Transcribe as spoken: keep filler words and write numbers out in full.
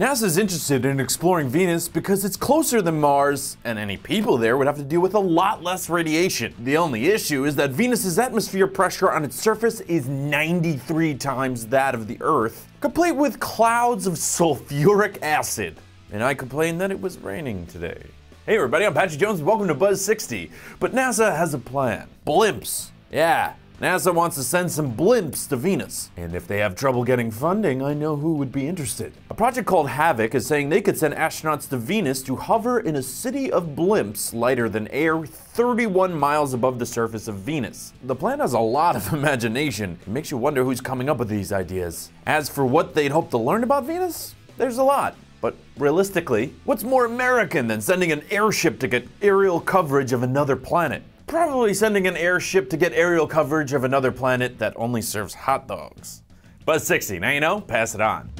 NASA's interested in exploring Venus because it's closer than Mars, and any people there would have to deal with a lot less radiation. The only issue is that Venus's atmosphere pressure on its surface is ninety-three times that of the Earth, complete with clouds of sulfuric acid. And I complained that it was raining today. Hey everybody, I'm Patrick Jones and welcome to Buzz sixty. But NASA has a plan. Blimps. Yeah. NASA wants to send some blimps to Venus. And if they have trouble getting funding, I know who would be interested. A project called Havoc is saying they could send astronauts to Venus to hover in a city of blimps lighter than air thirty-one miles above the surface of Venus. The plan has a lot of imagination. It makes you wonder who's coming up with these ideas. As for what they'd hope to learn about Venus, there's a lot. But realistically, what's more American than sending an airship to get aerial coverage of another planet? Probably sending an airship to get aerial coverage of another planet that only serves hot dogs. Buzz sixty, now you know, pass it on.